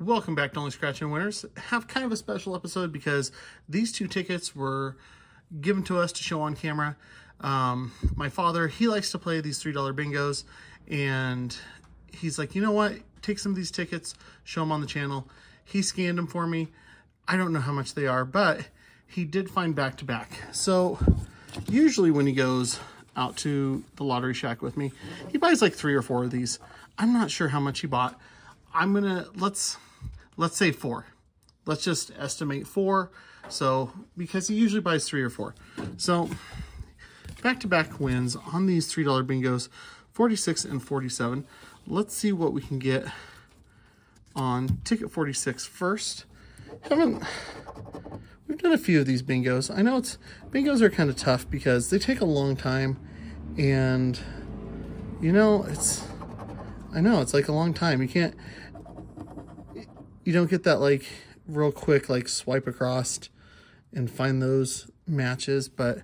Welcome back to Only Scratching Winners. Have kind of a special episode because these two tickets were given to us to show on camera. My father, he likes to play these $3 bingos, and he's like, you know what? Take some of these tickets, show them on the channel. He scanned them for me. I don't know how much they are, but he did find back-to-back. So usually when he goes out to the lottery shack with me, he buys like 3 or 4 of these. I'm not sure how much he bought. I'm gonna, let's say 4. Let's just estimate 4. So, because he usually buys 3 or 4. So, back-to-back wins on these $3 bingos, 46 and 47. Let's see what we can get on ticket 46 first. We've done a few of these bingos. I know bingos are kind of tough because they take a long time, and you know, it's like a long time. You don't get that like real quick, like swipe across and find those matches. But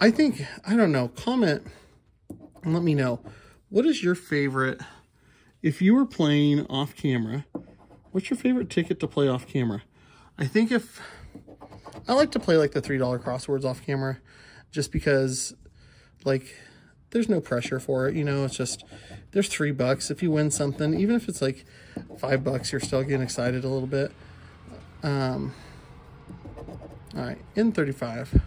I think, I don't know, comment and let me know. What is your favorite, if you were playing off camera, what's your favorite ticket to play off camera? I think I like to play like the $3 crosswords off camera, just because like there's no pressure for it. You know, it's just, there's $3. If you win something, even if it's like $5, you're still getting excited a little bit. All right, in 35.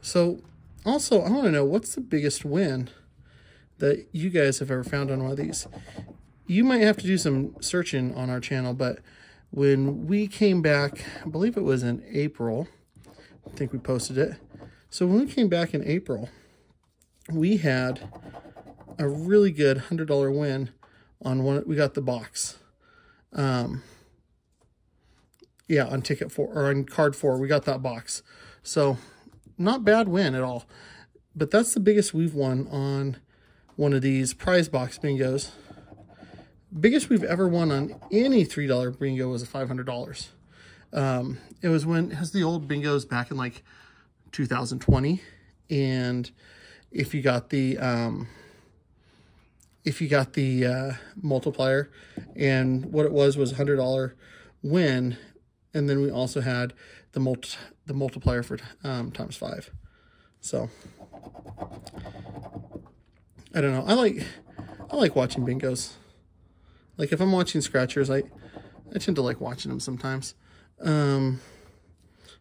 So also I want to know, what's the biggest win that you guys have ever found on one of these? You might have to do some searching on our channel, but when we came back, I believe it was in April, I think we posted it. So when we came back in April, we had a really good $100 win on one. We got the box. Yeah, on ticket 4, or on card 4, we got that box. So not bad win at all, but that's the biggest we've won on one of these prize box bingos. Biggest we've ever won on any $3 bingo was $500. It was the old bingos back in like 2020. And if you got the, multiplier, and what it was $100 win. And then we also had the multiplier for, ×5. So I don't know. I like watching bingos. Like if I'm watching scratchers, I tend to like watching them sometimes.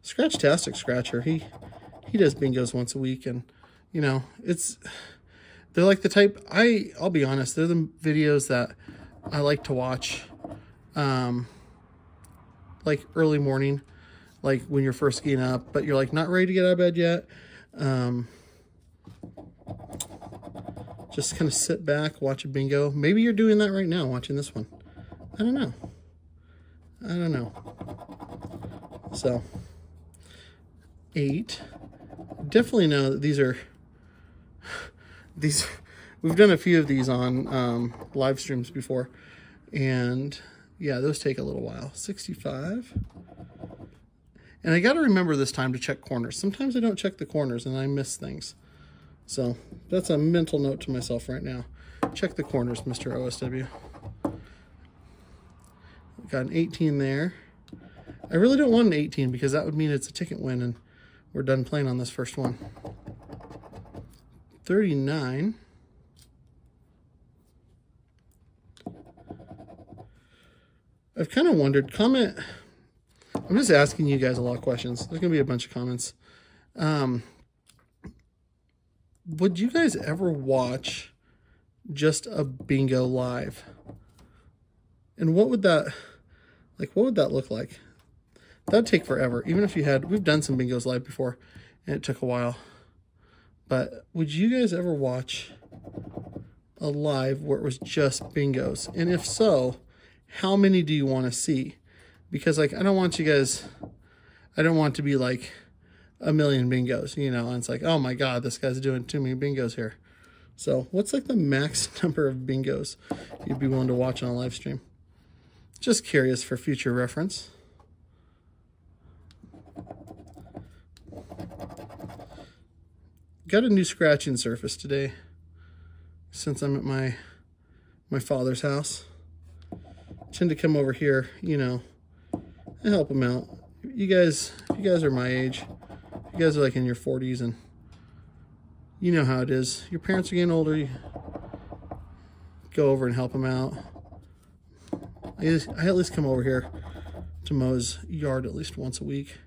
Scratchtastic Scratcher, he does bingos once a week, and you know, they're like the type, I'll be honest, they're the videos that I like to watch, like early morning, like when you're first getting up, but you're like not ready to get out of bed yet. Just kind of sit back, watch a bingo. Maybe you're doing that right now, watching this one. I don't know. I don't know. So, 8. Definitely know that we've done a few of these on live streams before. And yeah, those take a little while. 65. And I got to remember this time to check corners. Sometimes I don't check the corners and I miss things. So that's a mental note to myself right now. Check the corners, Mr. OSW. Got an 18 there. I really don't want an 18 because that would mean it's a ticket win and we're done playing on this first one. 39. I've kind of wondered, comment. I'm just asking you guys a lot of questions. There's going to be a bunch of comments. Would you guys ever watch just a bingo live? And what would that look like? That'd take forever. Even if you had, we've done some bingos live before and it took a while, but would you guys ever watch a live where it was just bingos? And if so, how many do you want to see? Because like, I don't want to be like, a million bingos, you know, and it's like, oh my God, this guy's doing too many bingos here. So what's like the max number of bingos you'd be willing to watch on a live stream? Just curious for future reference. Got a new scratching surface today since I'm at my father's house. tend to come over here, you know, and help them out. You guys are my age. You guys are like in your 40s, and you know how it is. Your parents are getting older. You go over and help them out. I at least come over here to Mo's yard at least once a week.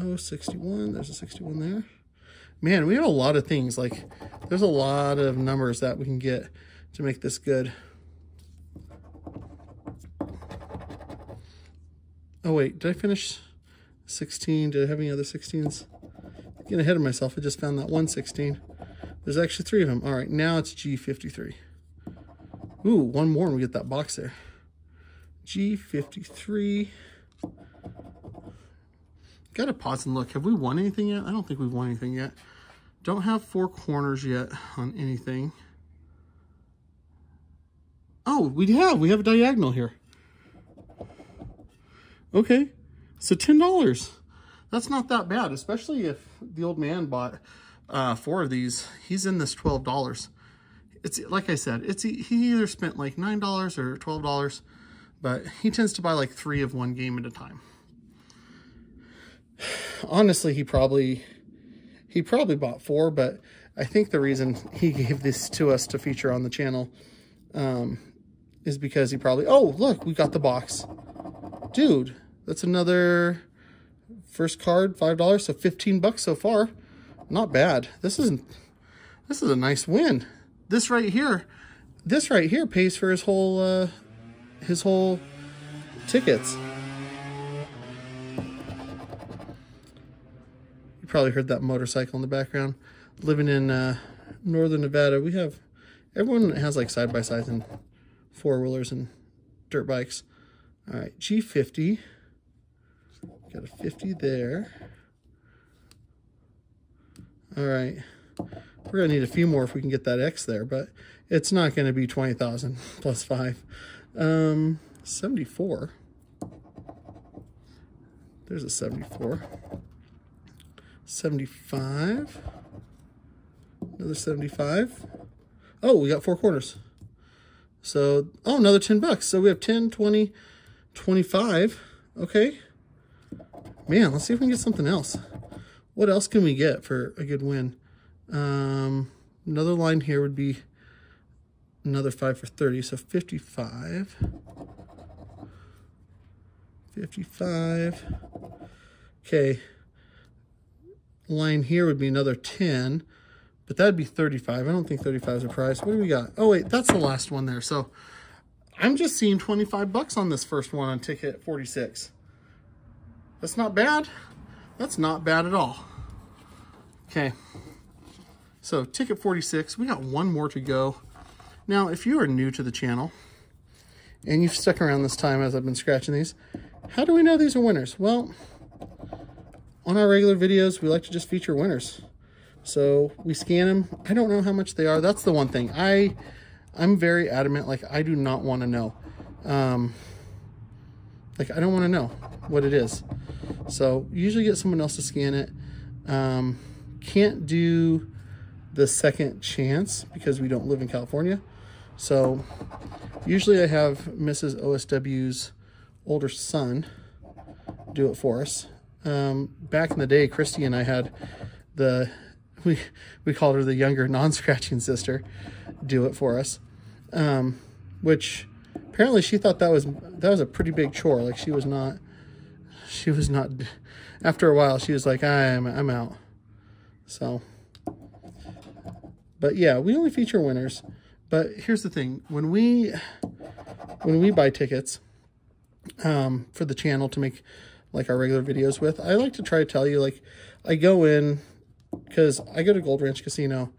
Oh, 61. There's a 61 there. Man, we have a lot of things. Like, there's a lot of numbers that we can get to make this good. Oh, wait. Did I finish 16? Did I have any other 16s? I'm getting ahead of myself. I just found that one 16. There's actually 3 of them. All right. Now it's G53. Ooh, one more and we get that box there. G53. Gotta pause and look. Have we won anything yet? I don't think we've won anything yet. Don't have 4 corners yet on anything. Oh, we have. We have a diagonal here. Okay. So $10. That's not that bad, especially if the old man bought 4 of these. He's in this $12. It's like I said, he either spent like $9 or $12, but he tends to buy like 3 of one game at a time. Honestly, he probably bought 4, but I think the reason he gave this to us to feature on the channel is because he probably, oh, look, we got the box. Dude, that's another first card, $5, so $15 so far. Not bad. This is a nice win. This right here pays for his whole tickets. Probably heard that motorcycle in the background. Living in northern Nevada, we have, everyone has like side-by-sides and 4-wheelers and dirt bikes. All right, G50. Got a 50 there. All right. We're gonna need a few more if we can get that X there, but it's not gonna be 20,000 plus 5. 74. There's a 74. 75, another 75. Oh, we got 4 corners. So, oh, another $10. So we have 10, 20, 25. Okay. Man, let's see if we can get something else. What else can we get for a good win? Another line here would be another 5 for 30. So 55, 55. Okay. Line here would be another 10, but that'd be 35. I don't think 35 is a prize. What do we got? Oh wait, that's the last one there. So I'm just seeing $25 on this first one on ticket 46. That's not bad. That's not bad at all. Okay. So ticket 46, we got one more to go. Now, if you are new to the channel and you've stuck around this time as I've been scratching these, how do we know these are winners? Well, on our regular videos, we like to just feature winners. So we scan them. I don't know how much they are. That's the one thing. I'm very adamant. Like, I do not want to know. Like, I don't want to know what it is. So usually get someone else to scan it. Can't do the second chance because we don't live in California. So usually I have Mrs. OSW's older son do it for us. Back in the day, Christy and I had we called her the younger non-scratching sister do it for us, which apparently she thought that was a pretty big chore. Like, she was not after a while she was like, I'm out. So, but yeah, we only feature winners. But here's the thing, when we buy tickets for the channel to make like our regular videos with, I like to try to tell you, like, I go in, because I go to Gold Ranch Casino.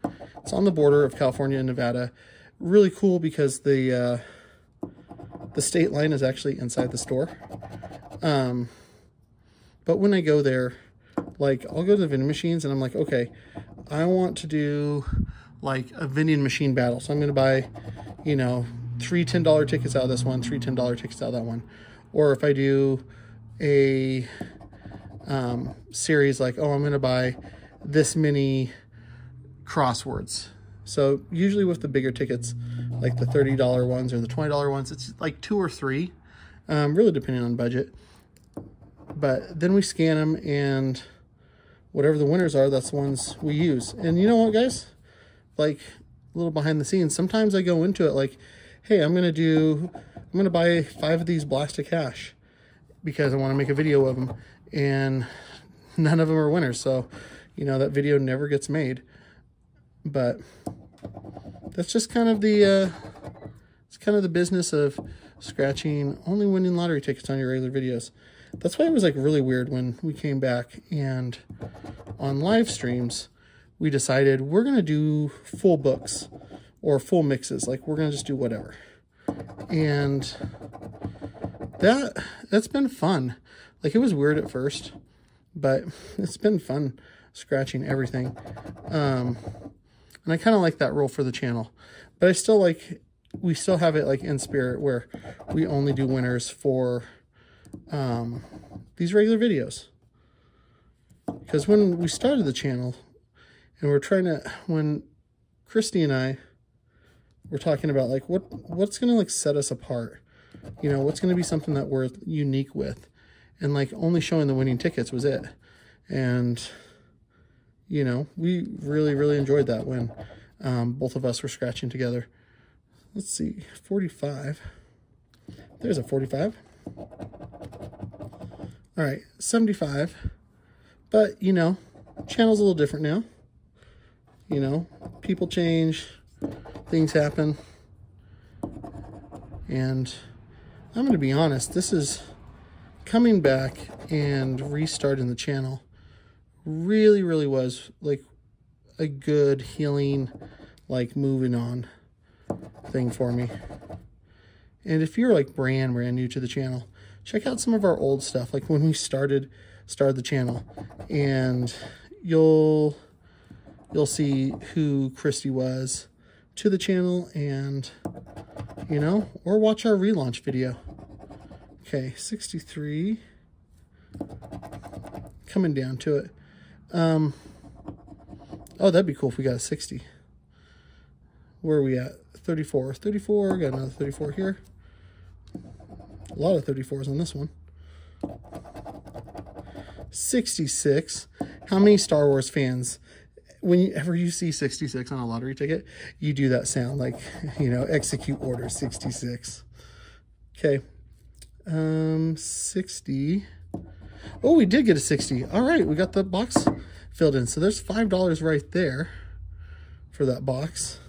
It's on the border of California and Nevada. Really cool because the state line is actually inside the store. But when I go there, like, I'll go to the vending machines and I'm like, okay, I want to do like a vending machine battle. So I'm going to buy, you know, 3 $10 tickets out of this one, 3 $10 tickets out of that one. Or if I do a series, like, oh, I'm going to buy this many crosswords. So usually with the bigger tickets, like the $30 ones or the $20 ones. It's like 2 or 3, really depending on budget. But then we scan them, and whatever the winners are, that's the ones we use. And you know what, guys? Like, a little behind the scenes, sometimes I go into it like, hey, I'm gonna buy 5 of these blast of cash because I want to make a video of them, and none of them are winners. So, you know, that video never gets made. But that's just kind of the it's kind of the business of scratching, only winning lottery tickets on your regular videos. That's why it was like really weird when we came back and on live streams we decided we're gonna do full books or full mixes, like we're gonna just do whatever. And that's been fun. Like, it was weird at first, but it's been fun scratching everything. And I kind of like that rule for the channel, but I still like, we still have it like in spirit where we only do winners for these regular videos. Because when we started the channel and we're trying to, when Christy and I were talking about like what's going to like set us apart, you know, what's going to be something that we're unique with, and like only showing the winning tickets was it. And you know, we really, really enjoyed that when both of us were scratching together. Let's see, 45. There's a 45. All right, 75. But, you know, channel's a little different now. You know, people change, things happen. And I'm going to be honest, this is coming back and restarting the channel. Really, really was like a good healing, like moving on thing for me. And if you're like brand new to the channel, check out some of our old stuff, like when we started the channel, and you'll see who Christy was to the channel, and you know, or watch our relaunch video. Okay, 63, coming down to it. Oh, that'd be cool if we got a 60. Where are we at? 34. 34. Got another 34 here. A lot of 34s on this one. 66. How many Star Wars fans, whenever you see 66 on a lottery ticket, you do that sound like, you know, execute order 66. Okay. 60. Oh, we did get a 60. All right, we got the box filled in. So there's $5 right there for that box.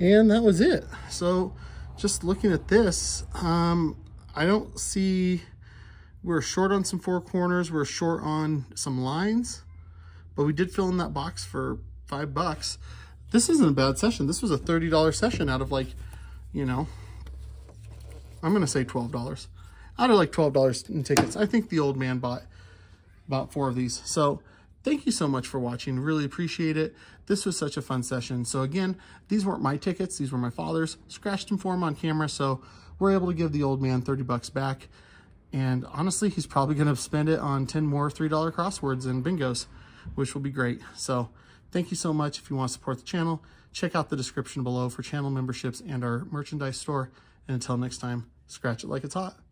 And that was it. So just looking at this, I don't see, we're short on some four corners. We're short on some lines, but we did fill in that box for $5. This isn't a bad session. This was a $30 session out of like, you know, I'm going to say $12. Out of like $12 in tickets. I think the old man bought about 4 of these. So thank you so much for watching. Really appreciate it. This was such a fun session. So again, these weren't my tickets. These were my father's. Scratched them for him on camera. So we're able to give the old man 30 bucks back. And honestly, he's probably going to spend it on 10 more $3 crosswords and bingos, which will be great. So thank you so much. If you want to support the channel, check out the description below for channel memberships and our merchandise store. And until next time, scratch it like it's hot.